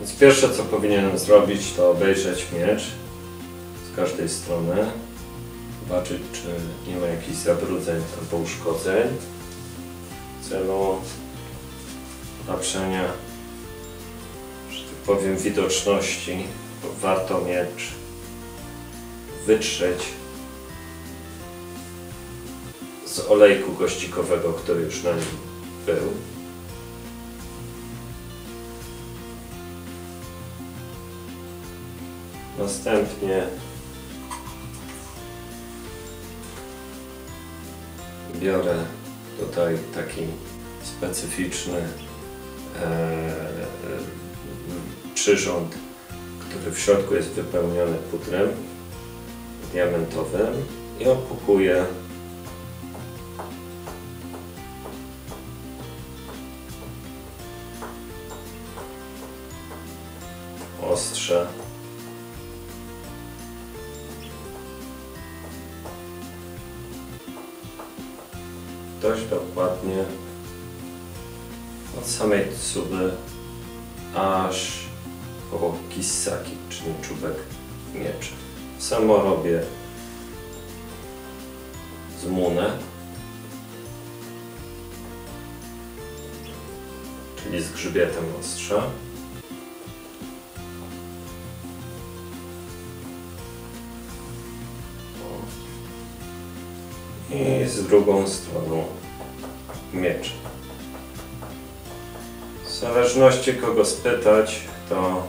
Więc pierwsze co powinienem zrobić, to obejrzeć miecz z każdej strony, zobaczyć czy nie ma jakichś zabrudzeń albo uszkodzeń w celu polepszenia, że tak powiem, widoczności, bo warto miecz wytrzeć z olejku goździkowego, który już na nim był. Następnie biorę tutaj taki specyficzny przyrząd, który w środku jest wypełniony pudrem diamentowym i opukuję ostrze dość dokładnie od samej tsuby aż po kissaki, czyli czubek miecza. Samo robię z mune, czyli z grzbietem ostrza. I z drugą stroną miecza. W zależności kogo spytać, to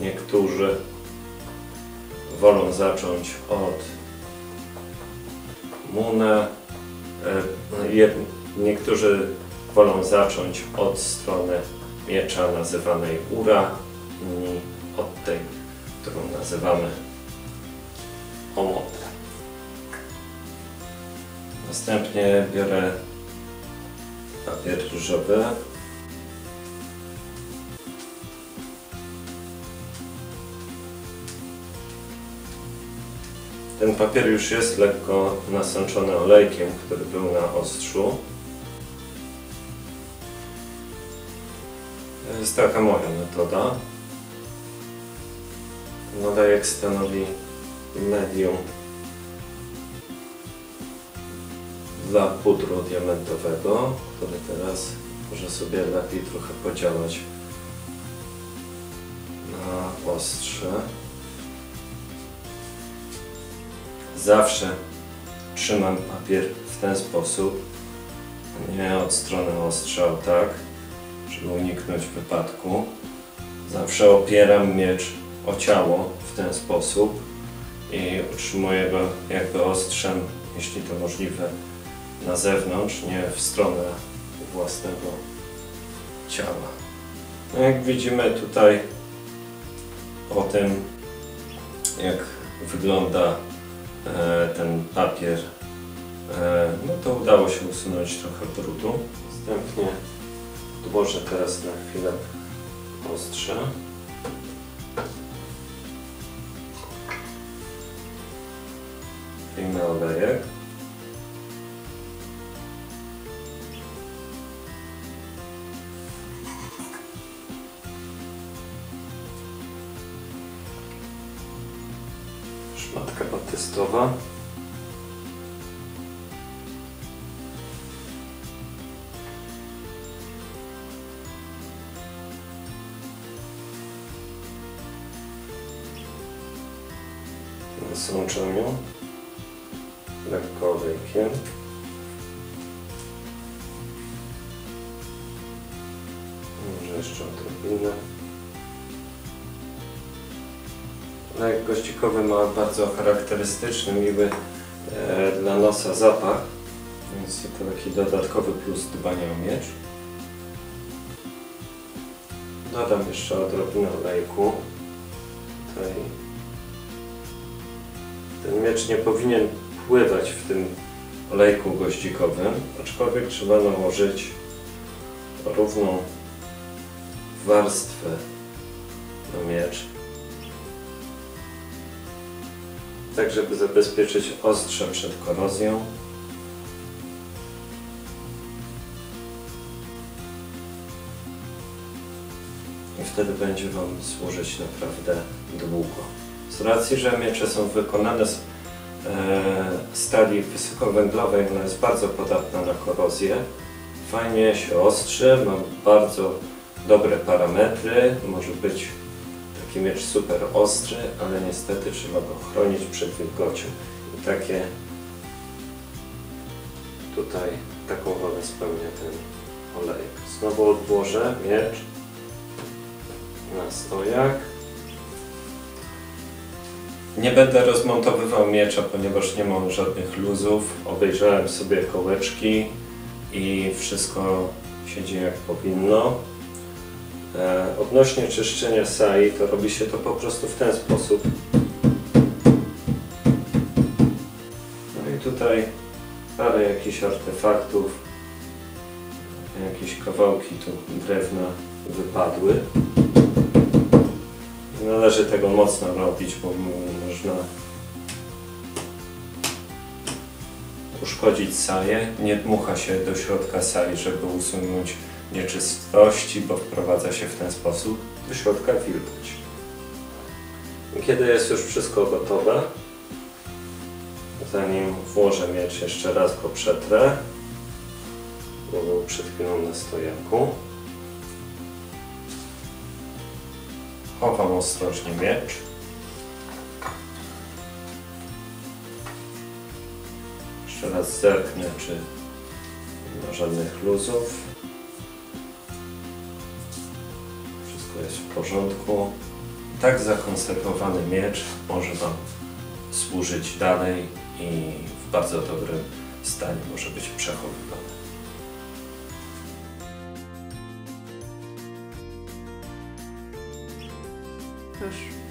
niektórzy wolą zacząć od mune, niektórzy wolą zacząć od strony miecza nazywanej ura, inni od tej, którą nazywamy omote. Następnie biorę papier różowy. Ten papier już jest lekko nasączony olejkiem, który był na ostrzu. To jest taka moja metoda. Ten olejek stanowi medium dla pudru diamentowego, który teraz może sobie lepiej trochę podziałać na ostrze. Zawsze trzymam papier w ten sposób, nie od strony ostrza, tak, żeby uniknąć wypadku. Zawsze opieram miecz o ciało w ten sposób i utrzymuję go jakby ostrzem, jeśli to możliwe, na zewnątrz, nie w stronę własnego ciała. No jak widzimy tutaj po tym, jak wygląda ten papier, no to udało się usunąć trochę brudu. Następnie odłożę teraz na chwilę ostrze. Wyjmę olejek. Szmatka batystowa. Nasączam ją lekko olejkiem. Może jeszcze odrobinę. Olejek goździkowy ma bardzo charakterystyczny, miły dla nosa zapach, więc to taki dodatkowy plus dbania o miecz. Dodam jeszcze odrobinę olejku. Tutaj ten miecz nie powinien pływać w tym olejku goździkowym, aczkolwiek trzeba nałożyć równą warstwę na miecz, tak żeby zabezpieczyć ostrze przed korozją. i wtedy będzie Wam służyć naprawdę długo. Z racji, że miecze są wykonane z stali wysokowęglowej, ona jest bardzo podatna na korozję. Fajnie się ostrzy, ma bardzo dobre parametry, może być taki miecz super ostry, ale niestety trzeba go chronić przed wilgocią. I takie tutaj taką rolę spełnia ten olejek. Znowu odłożę miecz na stojak. Nie będę rozmontowywał miecza, ponieważ nie mam żadnych luzów. Obejrzałem sobie kołeczki i wszystko siedzi jak powinno. Odnośnie czyszczenia sai, to robi się to po prostu w ten sposób. No i tutaj parę jakichś artefaktów, jakieś kawałki tu drewna wypadły. Nie należy tego mocno robić, bo można uszkodzić saję. Nie dmucha się do środka sai, żeby usunąć nieczystości, bo wprowadza się w ten sposób do środka wilgoć. Kiedy jest już wszystko gotowe, zanim włożę miecz, jeszcze raz go przetrę, bo był przed chwilą na stojaku. Chowam ostrożnie miecz. Jeszcze raz zerknę, czy nie ma żadnych luzów. Wszystko jest w porządku. Tak zakonserwowany miecz może Wam służyć dalej i w bardzo dobrym stanie może być przechowywany. Proszę.